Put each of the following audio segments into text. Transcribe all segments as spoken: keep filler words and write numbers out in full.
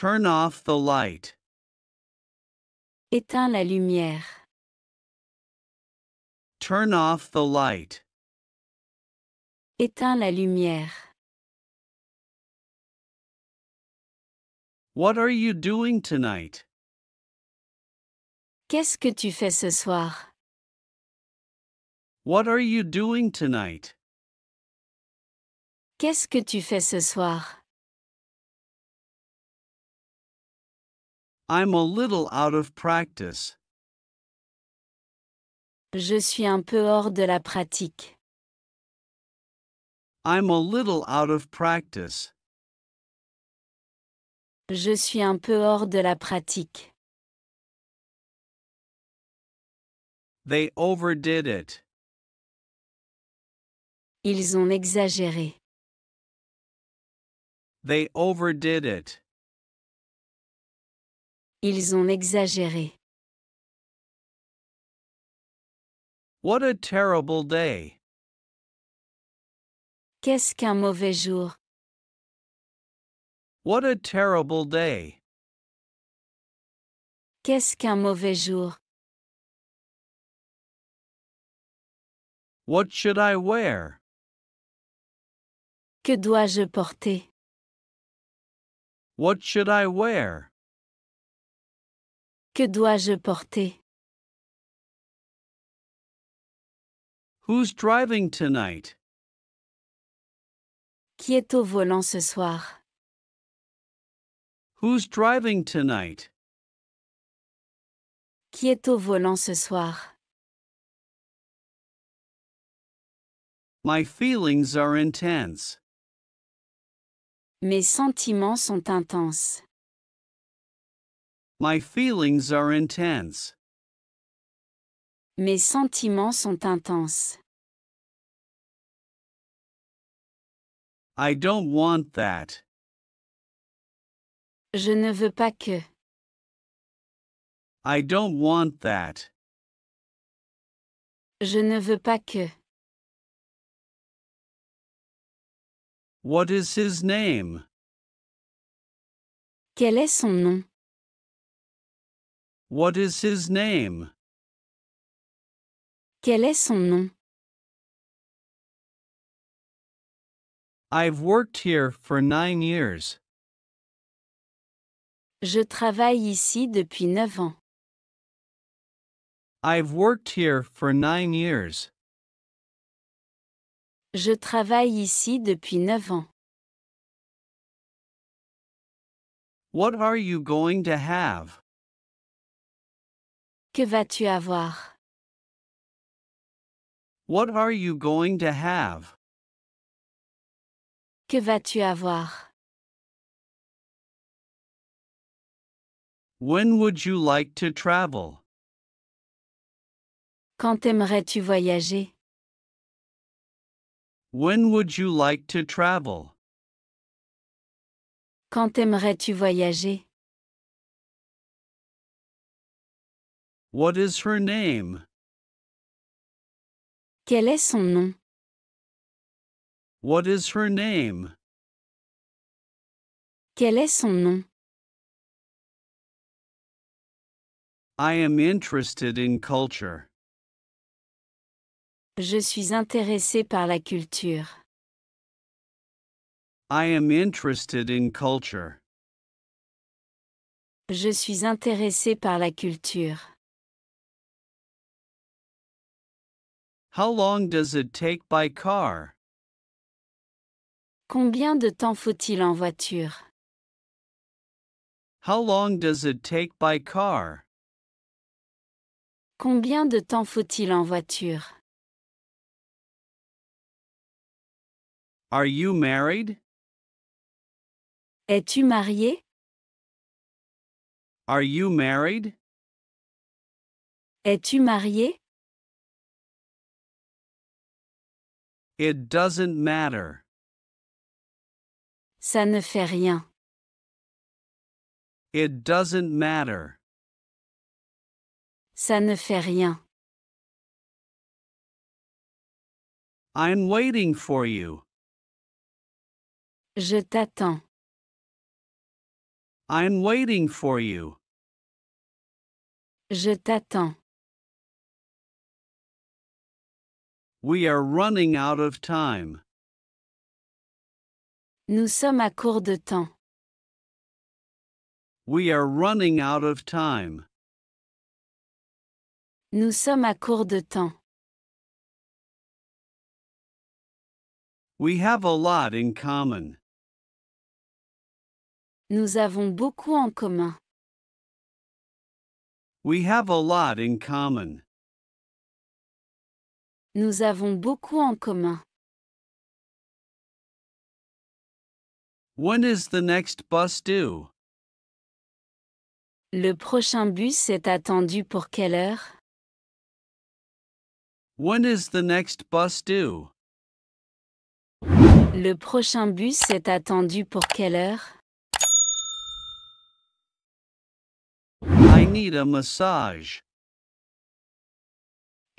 Turn off the light. Éteins la lumière. Turn off the light. Éteins la lumière. What are you doing tonight? Qu'est-ce que tu fais ce soir? What are you doing tonight? Qu'est-ce que tu fais ce soir? I'm a little out of practice. Je suis un peu hors de la pratique. I'm a little out of practice. Je suis un peu hors de la pratique. They overdid it. Ils ont exagéré. They overdid it. Ils ont exagéré. What a terrible day. Qu'est-ce qu'un mauvais jour? What a terrible day. Qu'est-ce qu'un mauvais jour? What should I wear? Que dois-je porter? What should I wear? Que dois-je porter? Who's driving tonight? Qui est au volant ce soir? Who's driving tonight? Qui est au volant ce soir? My feelings are intense. Mes sentiments sont intenses. My feelings are intense. Mes sentiments sont intenses. I don't want that. Je ne veux pas que. I don't want that. Je ne veux pas que. What is his name? Quel est son nom? What is his name? Quel est son nom? I've worked here for nine years. Je travaille ici depuis neuf ans. I've worked here for nine years. Je travaille ici depuis neuf ans. What are you going to have? Que vas-tu avoir? What are you going to have? Que vas-tu avoir? When would you like to travel? Quand aimerais-tu voyager? When would you like to travel? Quand aimerais-tu voyager? What is her name? Quel est son nom? What is her name? Quel est son nom? I am interested in culture. Je suis intéressé par la culture. I am interested in culture. Je suis intéressé par la culture. How long does it take by car? Combien de temps faut-il en voiture? How long does it take by car? Combien de temps faut-il en voiture? Are you married? Es-tu marié? Are you married? Es-tu marié? It doesn't matter. Ça ne fait rien. It doesn't matter. Ça ne fait rien. I'm waiting for you. Je t'attends. I'm waiting for you. Je t'attends. We are running out of time. Nous sommes à court de temps. We are running out of time. Nous sommes à court de temps. We have a lot in common. Nous avons beaucoup en commun. We have a lot in common. Nous avons beaucoup en commun. When is the next bus due? Le prochain bus est attendu pour quelle heure? When is the next bus due? Le prochain bus est attendu pour quelle heure? I need a massage.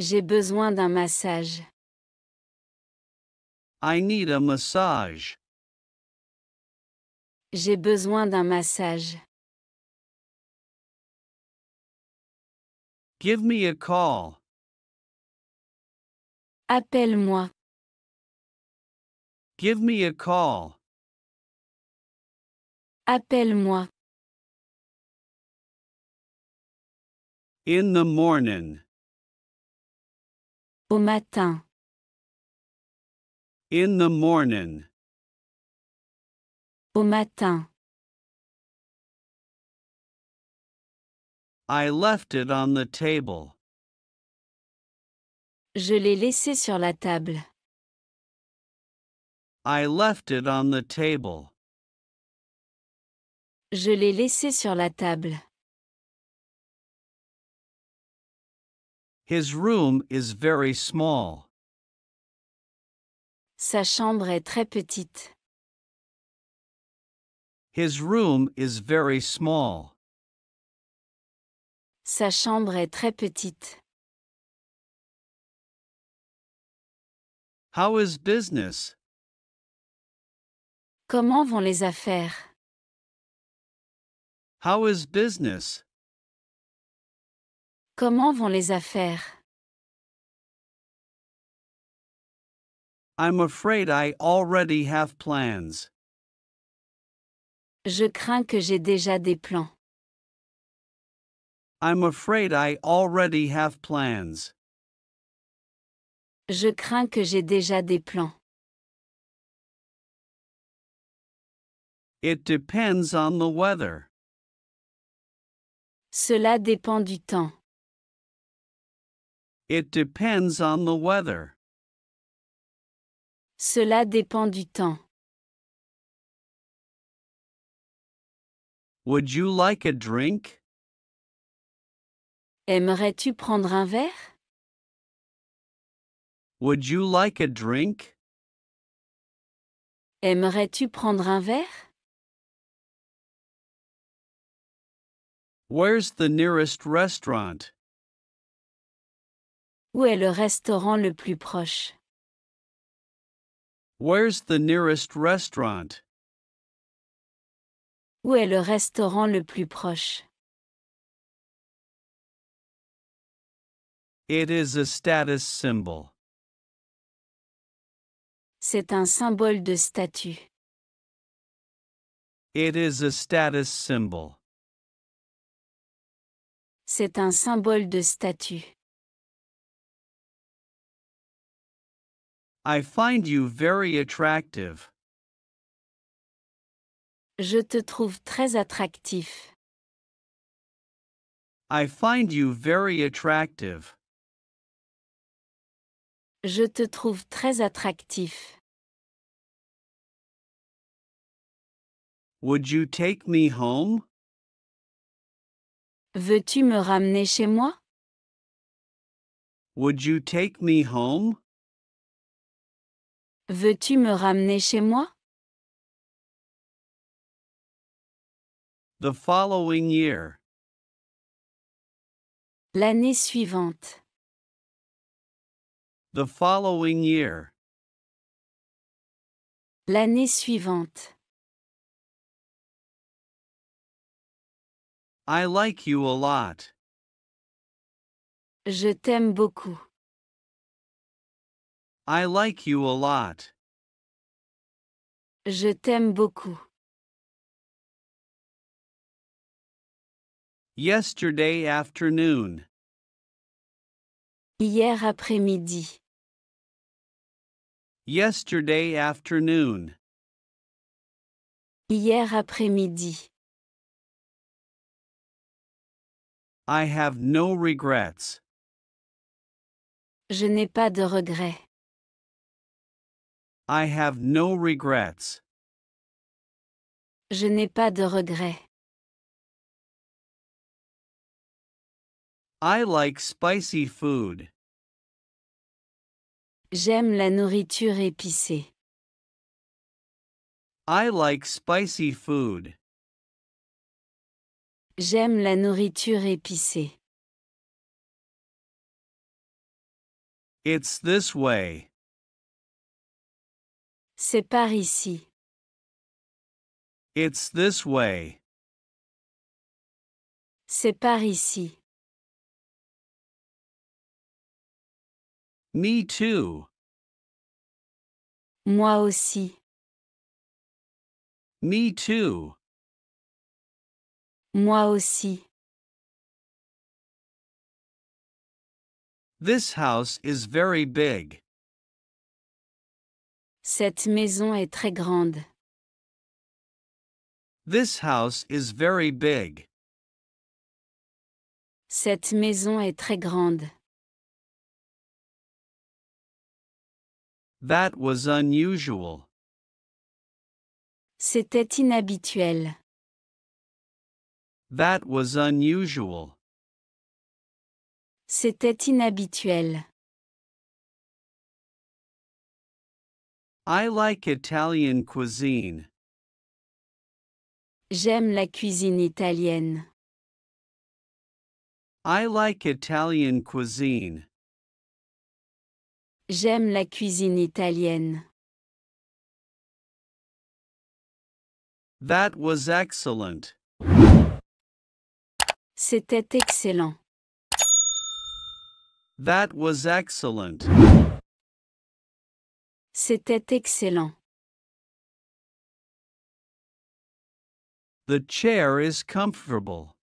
J'ai besoin d'un massage. I need a massage. J'ai besoin d'un massage. Give me a call. Appelle-moi. Give me a call. Appelle-moi. In the morning. Au matin. In the morning. Au matin. I left it on the table. Je l'ai laissé sur la table. I left it on the table. Je l'ai laissé sur la table. His room is very small. Sa chambre est très petite. His room is very small. Sa chambre est très petite. How is business? Comment vont les affaires? How is business? Comment vont les affaires? I'm afraid I already have plans. Je crains que j'ai déjà des plans. I'm afraid I already have plans. Je crains que j'ai déjà des plans. It depends on the weather. Cela dépend du temps. It depends on the weather. Cela dépend du temps. Would you like a drink? Aimerais-tu prendre un verre? Would you like a drink? Aimerais-tu prendre un verre? Where's the nearest restaurant? Où est le restaurant le plus proche? Where's the nearest restaurant? Où est le restaurant le plus proche? It is a status symbol. C'est un symbole de statut. It is a status symbol. C'est un symbole de statut. I find you very attractive. Je te trouve très attractif. I find you very attractive. Je te trouve très attractif. Would you take me home? Veux-tu me ramener chez moi? Would you take me home? Veux-tu me ramener chez moi? The following year. L'année suivante. The following year. L'année suivante. I like you a lot. Je t'aime beaucoup. I like you a lot. Je t'aime beaucoup. Yesterday afternoon. Hier après-midi. Yesterday afternoon. Hier après-midi. I have no regrets. Je n'ai pas de regrets. I have no regrets. Je n'ai pas de regrets. I like spicy food. J'aime la nourriture épicée. I like spicy food. J'aime la nourriture épicée. It's this way. C'est par ici. It's this way. C'est par ici. Me too. Moi aussi. Me too. Moi aussi. This house is very big. Cette maison est très grande. This house is very big. Cette maison est très grande. That was unusual. C'était inhabituel. That was unusual. C'était inhabituel. I like Italian cuisine. J'aime la cuisine italienne. I like Italian cuisine. J'aime la cuisine italienne. That was excellent. C'était excellent. That was excellent. C'était excellent. The chair is comfortable.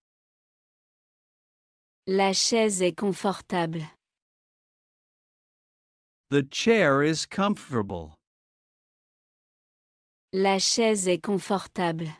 La chaise est confortable. The chair is comfortable. La chaise est confortable.